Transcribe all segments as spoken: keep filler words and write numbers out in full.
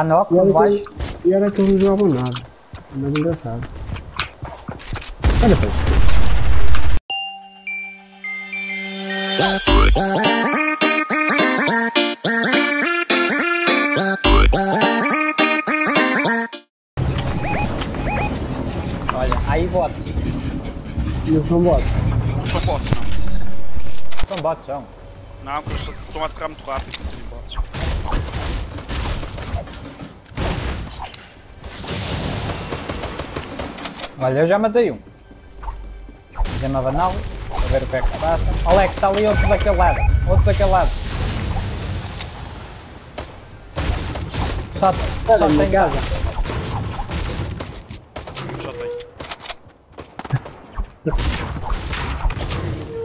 Canoca, baixo. E era que eu não jogava nada. Mas engraçado. Olha, pai. Olha, aí bota. Não são bots. Não são bots, não. São bots, são. Não, porque eles estão a atacar muito rápido. Não serem bots. Olha, eu já matei um. Chamava não, a ver o que é que se passa. Alex, está ali outro daquele lado. Outro daquele lado. Só, só tem Gaza. Só tem.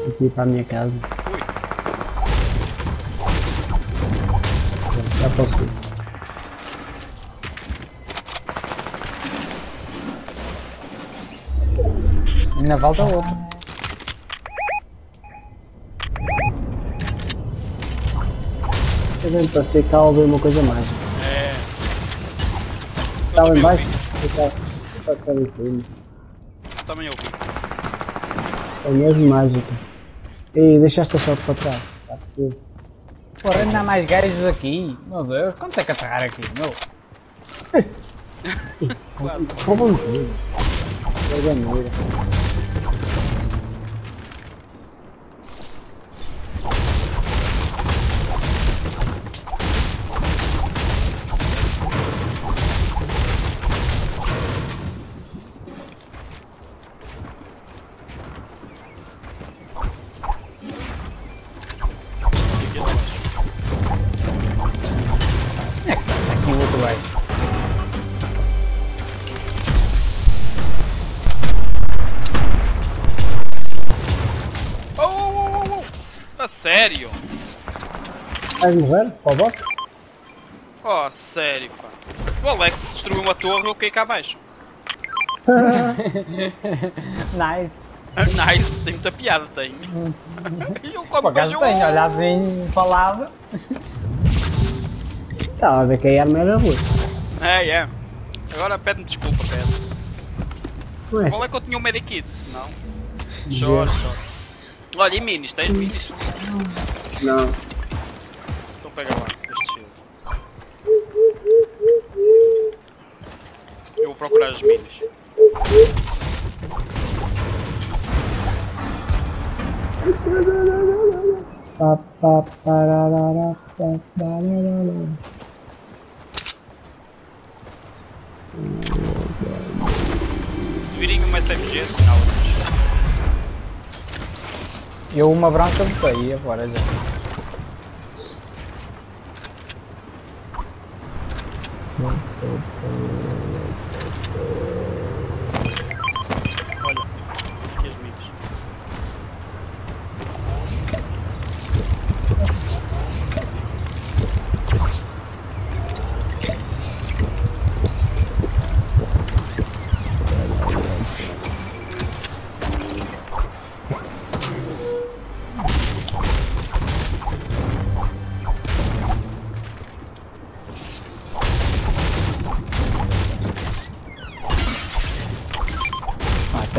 Aqui para a minha casa. Já posso ir. Na volta outro. Tá vendo para ser caldo é uma coisa mágica. É. Está lá embaixo? Está cá em cima. Também ouvi. É mesmo mágica. Ei, deixaste a shot para trás. Está possível. Porra, ainda há mais gajos aqui. Meu Deus, quanto é que aterrar aqui? Meu. Roubam-me tudo. É maneira. Sério? Vais morrer? Para o bote? Oh, sério, pá. O Alex destruiu uma torre e eu caí cá abaixo. Nice. Nice, tem muita piada, tem. Eu como gajo tem, olha assim, falado. Estava a ver que a arma era ruim. É, é. Agora pede-me desculpa, pede. Qual é que eu tinha um medikit, senão? Choro, choro. Olha, e minis? Tens minis? Não. Então pega lá, este shield. Eu vou procurar as minis. Se virem uma S M G, sinal. Eu uma branca botei agora já. Olha, aqui as migas.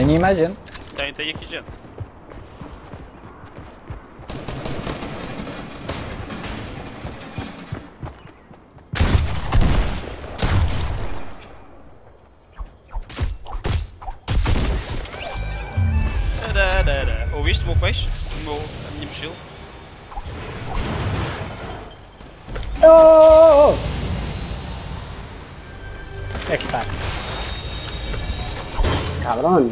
Tem mais gente. Tem, tem aqui gente. Ouviste o meu peixe? O meu, a minha mochila? Oh! É que está. Cabrão!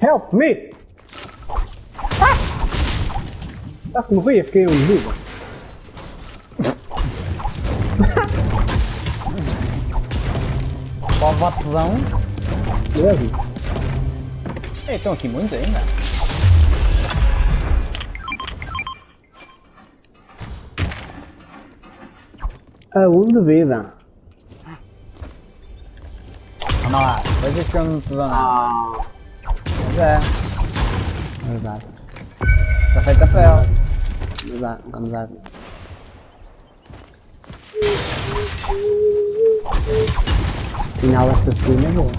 Help me! Ah! Já se morria, fiquei eu vivo. Só batedão. É, estão aqui muitos ainda. A um de vida. Vamos lá, veja que eu não te dou nada. Mas é. Verdade. Está feito a pele. Verdade, vamos lá. Afinal, esta segunda é boa.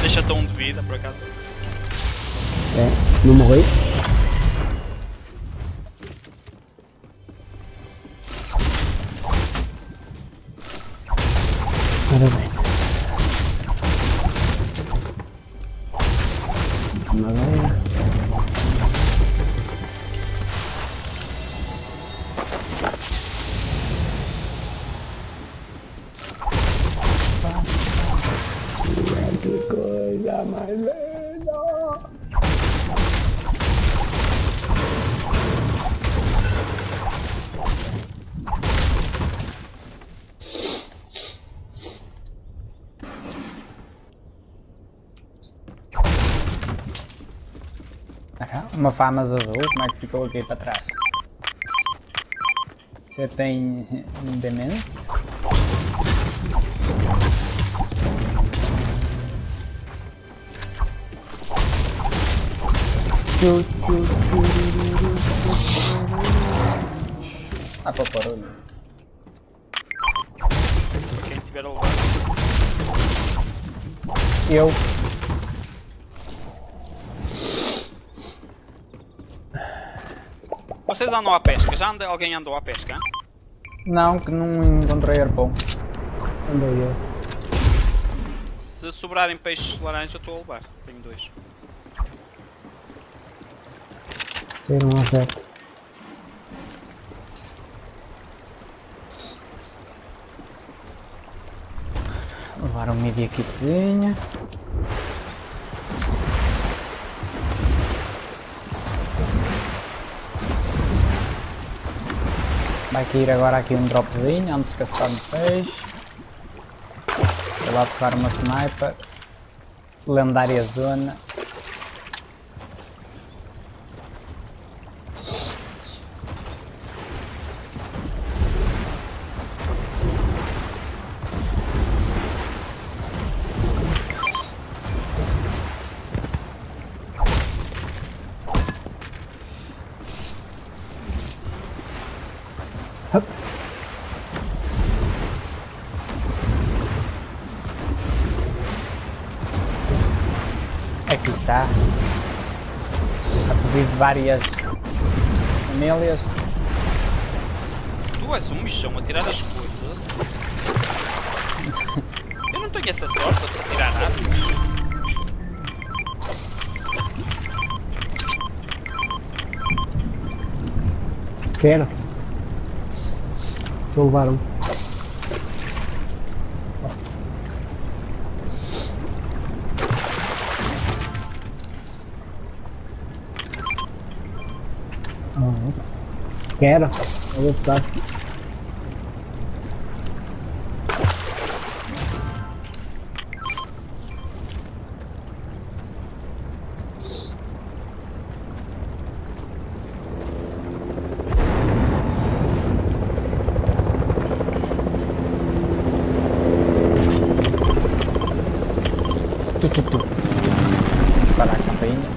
Deixa-te um de vida, por acaso. É, não morri. Ora bem. Vamos lá. Que coisa mais linda! Uma fama azul, como é que ficou aqui para trás? Você tem demência? Ah, pô, parou. Quem tiver ao lado. Eu. Vocês andam à pesca? Já anda, alguém andou à pesca? Hein? Não, que não encontrei arpão. Andei eu. Se sobrarem peixes laranja, eu estou a levar. Tenho dois. Ser um acerto. Levar um media kitzinha. Vai cair agora aqui um dropzinho antes de gastar no peixe. Vou lá tocar uma sniper. Lendária zona. Aqui está. A pedido de várias famílias. Tu és um bichão a tirar as coisas. Eu não tenho essa sorte de tirar nada. Quero. Estou a levar um. Quero, eu vou estar. Tu, tu, tu. Para a campainha.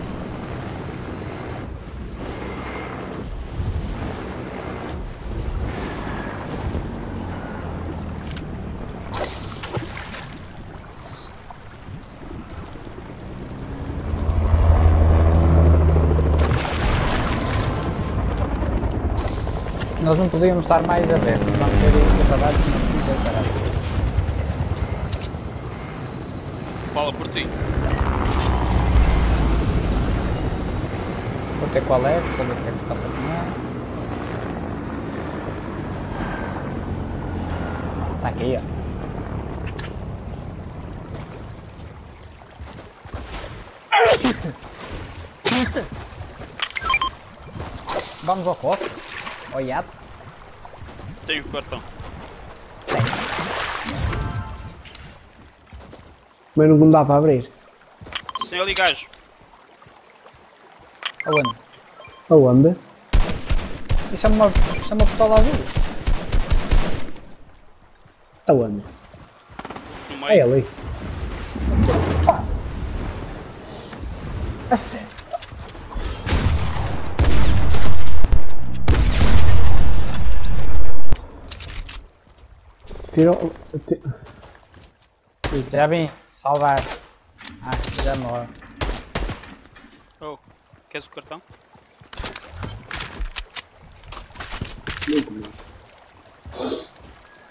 Nós não podíamos estar mais a ver, vamos ver isso para dar de Fala por ti. Vou ter qual é, saber o que é que se passa com ela. Está aqui, ó. Vamos ao cofre. Olhado. Tem o cartão. Tem. Mas não me dá para abrir. Tem ali gajo. Aonde? Aonde? Isso é uma, isso é uma pistola azul. Aonde? No meio. É ali. Ah. A sério. Tirou... Já vim salvar. Ah, já morre. Oh, queres o cartão?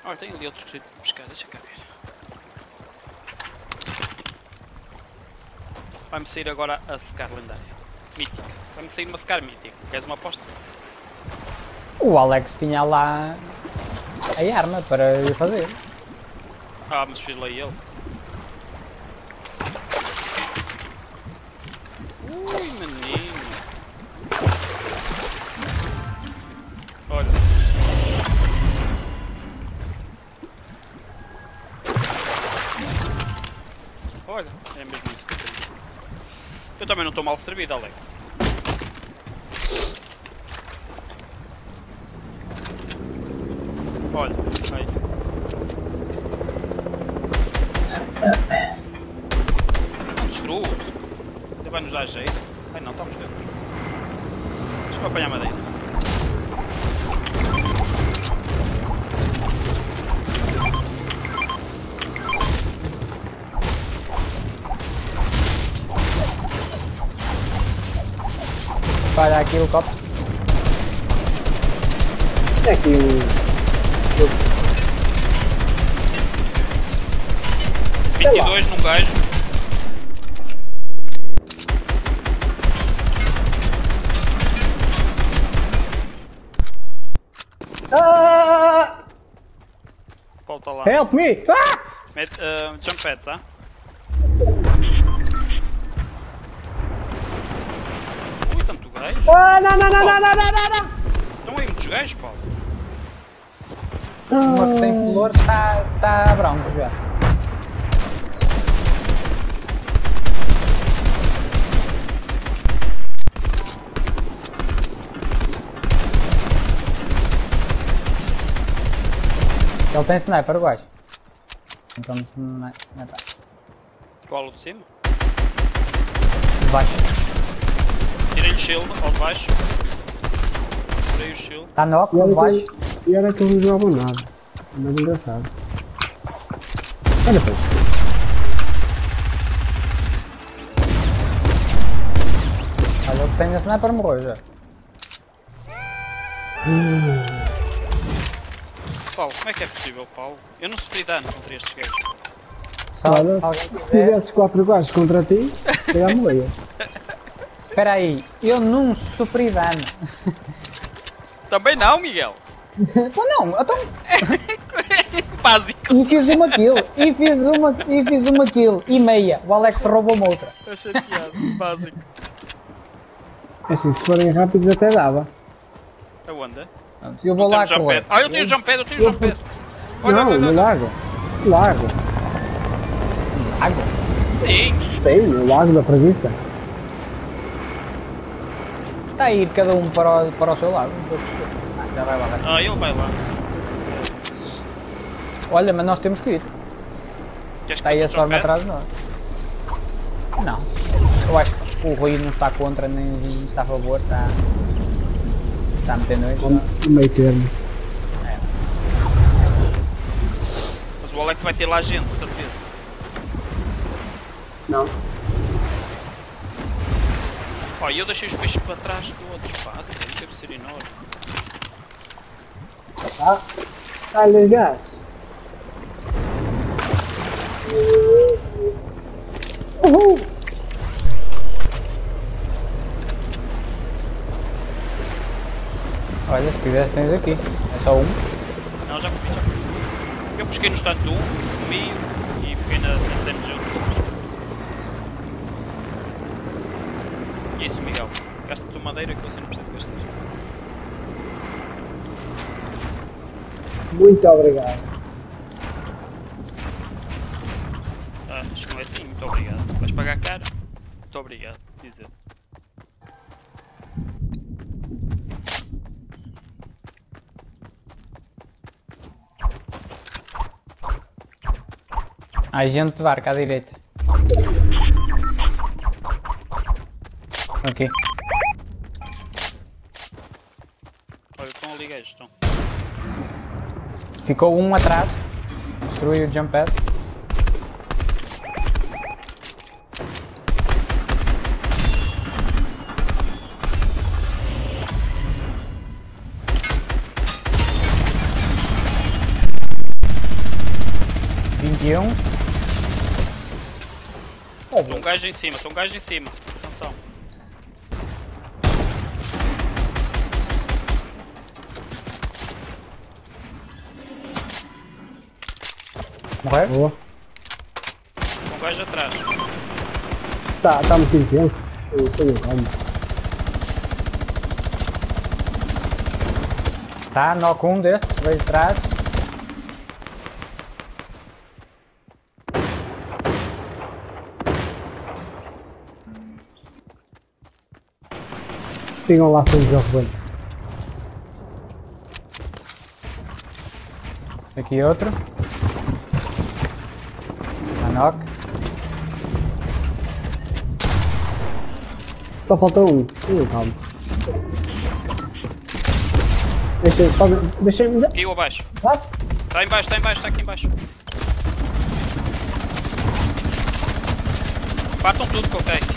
Ah, tem ali outros que buscar, deixa cá ver. Vai-me sair agora a secar lendária. Mítica. Vai-me sair uma secar mítica. Queres uma aposta? O Alex tinha lá... a arma para eu fazer. Ah, mas fiz lá ele. Ui, menino. Olha. Olha, é mesmo isso. Eu também não estou mal servido, Alex. Olha, aí. Não destruo. Ainda vai nos dar jeito. Ai não, estamos dentro. Deixa eu apanhar madeira. Olha aqui o copo. É aqui o... vinte e dois num gajo. Ah! Volta lá. Help me! Ah! Met, uh, jump pads, ah? Ui, tanto gajo. Ah, não, não, não, não, não, não, não, não. Estão aí muitos gajos, Paulo. Uma que tem flores está tá branco já. Ele tem sniper, guai. Então sniper. Qual o de cima? De baixo. Tirei o shield ao de baixo. Tirei o shield. Está no óculo de baixo. E era que eu não jogava nada. Mas engraçado. Olha para isso. Olha, eu tenho a sniper morrer já. Hum. Paulo, como é que é possível, Paulo? Eu não sofri dano contra estes gajos. Olha, se, se, se tivesse quatro gajos contra ti, eu já morria. Espera aí, eu não sofri dano. Também não, Miguel. Não, não, então... Básico. E fiz uma kill, e fiz uma, e fiz uma kill, e meia. O Alex roubou-me outra. Estou chateado, básico. Assim, se forem rápidos até dava. Aonde? Eu vou lá correr. Ah, eu tenho o jump pad, eu tenho o jump pad. Olha, não, olha, olha. Lago. Lago. Lago? Sim. Sim, o lago da preguiça. Está a ir cada um para o, para o seu lado. Já vai lá, vai. Ah, ele vai lá. Olha, mas nós temos que ir. Queres está aí a forma atrás de nós. Não. Eu acho que o Rui não está contra, nem está a favor. Está, está a meter noite. Um meio termo. É. Mas o Alex vai ter lá gente, certeza. Não. Ó, oh, e eu deixei os peixes para trás do outro espaço. Deve ser enorme. Ah, olha gás. Uhul. Olha, se quiseres tens aqui. É só um. Não, já comi, já comi. Eu pesquei no estado do um, comi e peguei na, na S M G. Isso, Miguel. Gasta a tua madeira que você não precisa gastar. Muito obrigado. Ah, chegou assim, muito obrigado. Vais pagar caro? Muito obrigado, dizer. Há gente de barca à direita. Aqui. Olha, estão ali gajos, estão. Ficou um atrás. Destrui o jump pad. vinte e um. Tem um gajo em cima, tem um gajo em cima, atenção. Morreu? Boa. Tem um gajo atrás. Tá, tá muito intenso. Eu tô errando. Tá, knock um destes, veio de trás. Pegam lá sem jogo bem. Aqui outro. Manoc. Só falta um. Uh, calma. Deixa-me. Deixa, deixa, aqui ou abaixo? Ah? Está em baixo, está em baixo, está aqui em baixo. Partam tudo que eu tenho.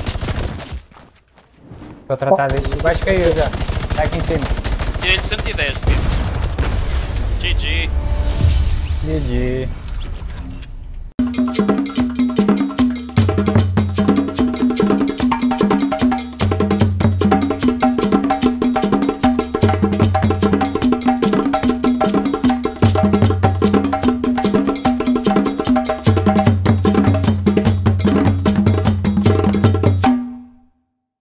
Estou a tratar disto. O gajo caiu já. Está aqui em cima. Tirei-lhe cento e dez. G G. G G.